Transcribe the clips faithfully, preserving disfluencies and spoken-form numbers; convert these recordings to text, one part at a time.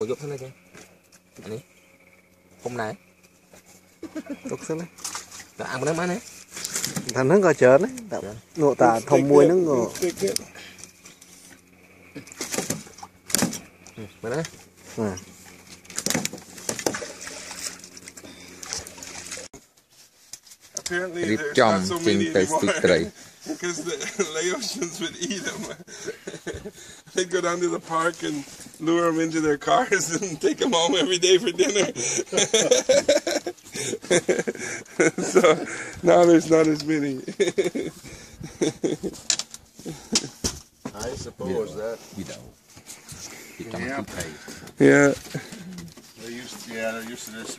Tunjukkan aja. Ini hôm nay Tunjukkan aja. Nggak anggur yang mana ya? Thằng nó ngồi chờ đấy. Ngộ tả thông mùi nó ngồi. Mà đấy. À. Apparently there's not so many anymore because the Laotians would eat them. They go down to the park and lure them into their cars and take them home every day for dinner. So now there's not as many. I suppose that. You know. Yeah. Yeah. They used to, yeah, they're used to just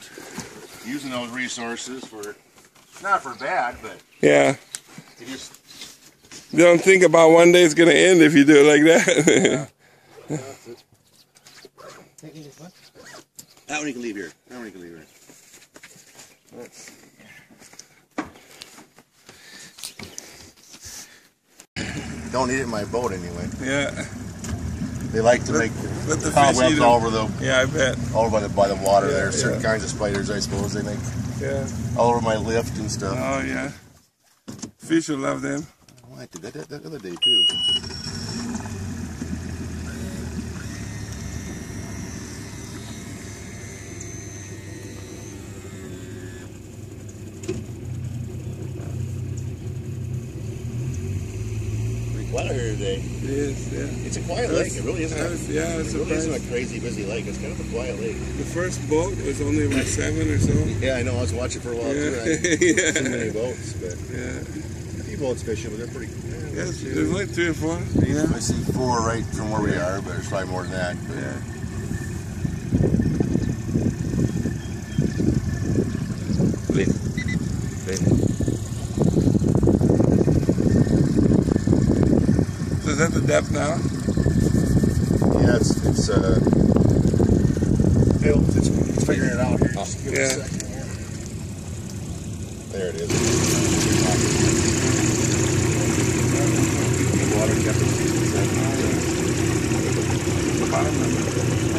using those resources for not for bad, but yeah. They just you don't think about one day it's gonna end if you do it like that. Yeah. That one you can leave here. That one you can leave here. Let's don't eat it in my boat anyway. Yeah. They like to let, make let the cobwebs all over the yeah, I bet all over by the, by the water. Yeah, there are certain yeah. kinds of spiders, I suppose they make. Yeah. All over my lift and stuff. Oh yeah. Fish will love them. Oh, I did that that other day too. Today. It is, yeah. It's a quiet lake, it really isn't. A, yeah, it's it really isn't a crazy busy lake. It's kind of a quiet lake. The first boat was only like seven or so. Yeah, I know. I was watching for a while yeah. too. Yeah. Too many boats, but yeah, a few boats fishing, but they're pretty. Yeah, yes, there's like three or four. Yeah. I see four right from where we are, but there's probably more than that. But yeah. Is that the depth now? Yeah, it's, it's uh, it's, it's figuring it out here. Oh, just give yeah. it a second here. There it is. The water temperature is at the bottom of it.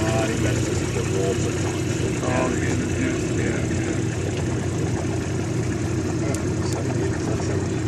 I think that's just the rolls are coming. Oh, the end of it. Yeah, yeah. seventy-eight, is that seventy-eight?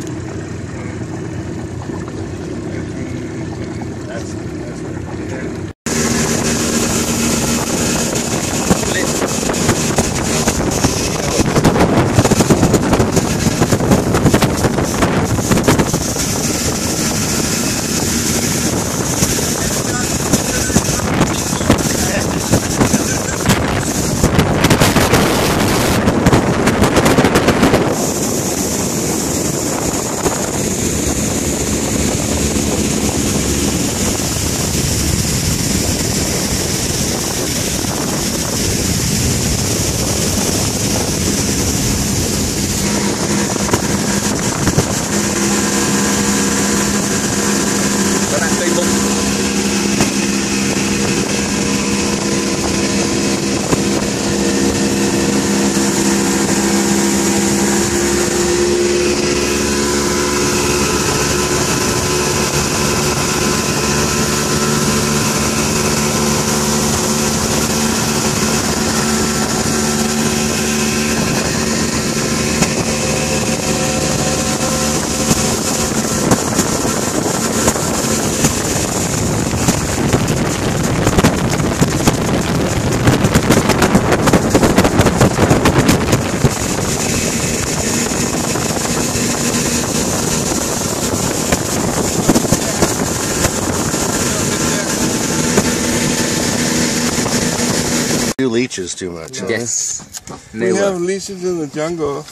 Leeches too much. Huh? Yes. They we have leeches in the jungle.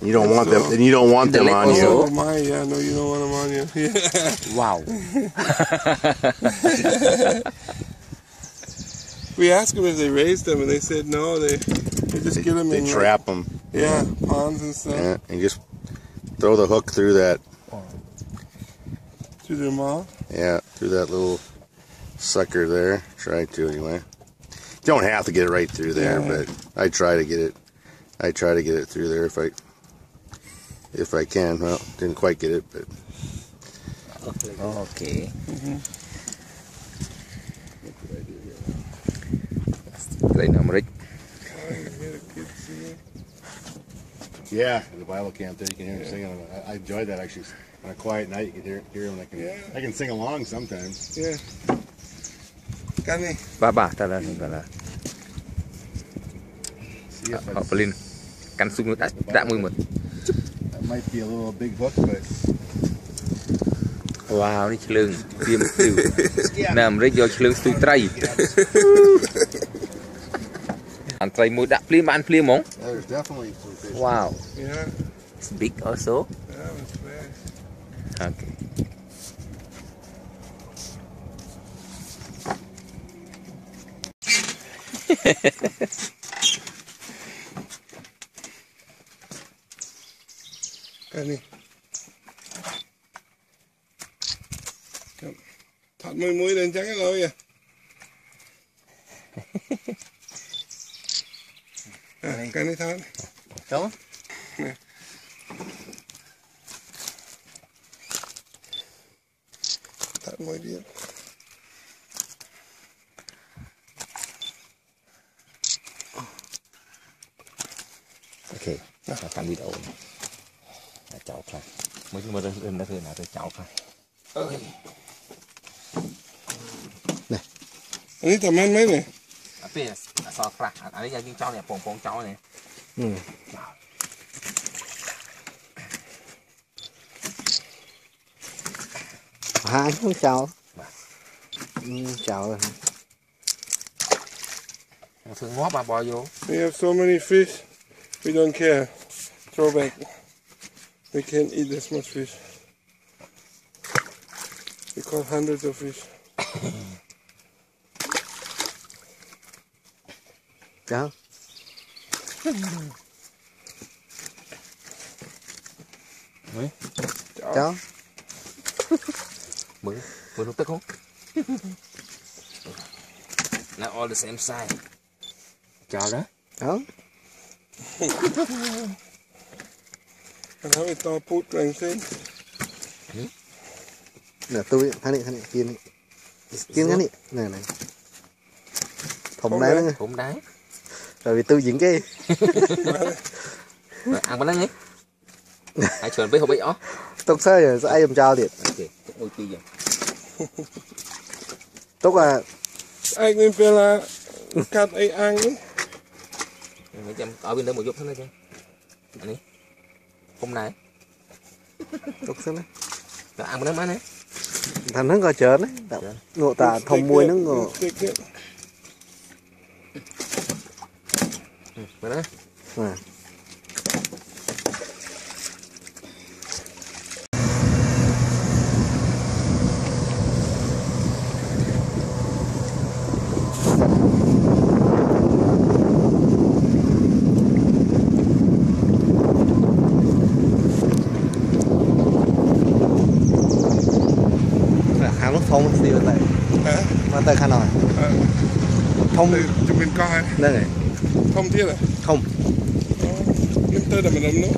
You don't want so them, and you don't want them on you. Oh my, yeah, no, you don't want them on you. Yeah. Wow. We asked them if they raised them, and they said no. They, they just they, get them. They in trap like, them. Yeah, yeah, ponds and stuff. Yeah, and just throw the hook through that. Through their mouth. Yeah, through that little sucker there. Try to anyway. Don't have to get it right through there, yeah. but I try to get it. I try to get it through there if I if I can. Well, didn't quite get it, but okay. Mm-hmm. They know, right? Yeah, in the Bible camp there, you can hear yeah. them singing. I, I enjoy that actually. On a quiet night, you can hear, hear them. I can, yeah. I can sing along sometimes. Yeah. Kami. Baba, tala nila. Apelin, kan sungut tak mui mut. That might be a little big hook, but. Wow, ni chelung, tiam tu. Nam rek yo chelung tu tray. And try more that flea man flea mong. There's definitely some fish. Wow. Yeah. It's big also. Yeah, it's big. Okay. Come. Come. Thật mùi mùi lên trắng cái lôi à. Cái này thôi. Đúng. Nè. Thật mùi đi. Okay, nó phải cầm đi đâu. Chảo khai. Mới chúng ta lên lên đã thử nào tôi chảo khai. Okay. Nè. Ấy tầm ăn mấy này. Apia. Sò crack. Ở đây những cháu này, bồng bồng cháu này. Ừ. Hai con cháu. Cháu rồi. Thường ngóp mà bò vô. We have so many fish. We don't care. Throw back. We can't eat this much fish. We caught hundreds of fish. Down. Mới. Chào. Mới, mới lúc tức không? Now all the same size. Chào đó. Đó. Anh thấy to put lên trên. Nè tôi, thằng này, thằng này kiên này. Kiên cái này, này này. Thùng đá đó. Thùng đá. Rồi vì tôi diễn cái ăn bánh đấy ai chuẩn với không biết ó tốt thế rồi sẽ ai làm trao thiệt ôi kia rồi tốt à ai nguyên phê là cắt ai ăn đấy mấy trăm ở bên đây một chút thế này chứ anh ấy hôm nay tốt thế này là ăn bánh má đấy thành nó coi chớn đấy ngộ tà thòng muôi nó ngộ Mà đó à. Hàng lúc thông gì vậy? Hả? Mà tới Hà Nội à. Thông từ, từ mình coi đây này Thông thiết à? Thông Nếm tơi là mình ấm nữa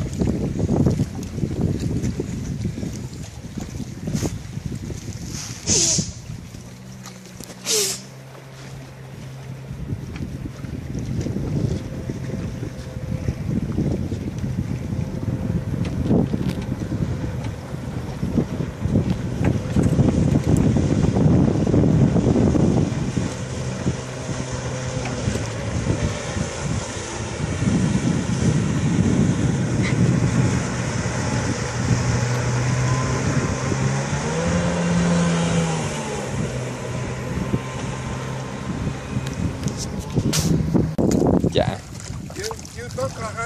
Dạ.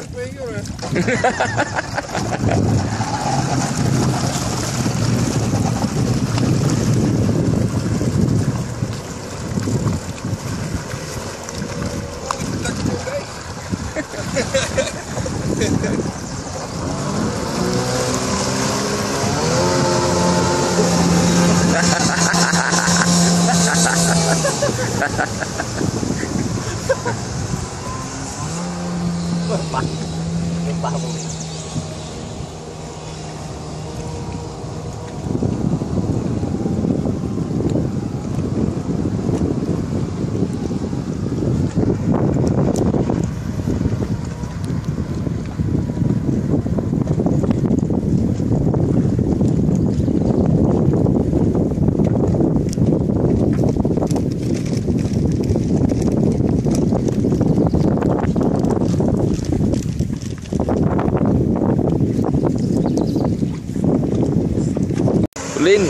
Thank you. lên.